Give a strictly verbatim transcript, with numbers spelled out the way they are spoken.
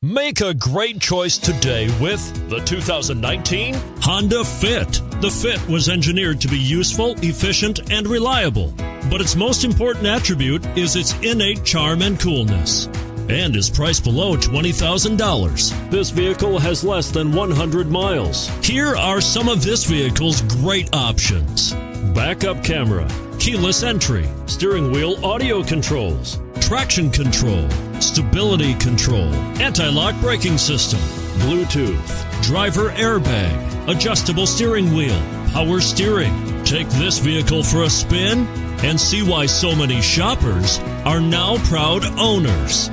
Make a great choice today with the two thousand nineteen Honda Fit. The Fit was engineered to be useful, efficient, and reliable, but its most important attribute is its innate charm and coolness, and is priced below twenty thousand dollars. This vehicle has less than one hundred miles. Here are some of this vehicle's great options: backup camera, keyless entry, steering wheel audio controls, traction control, stability control, anti-lock braking system, Bluetooth, driver airbag, adjustable steering wheel, power steering. Take this vehicle for a spin and see why so many shoppers are now proud owners.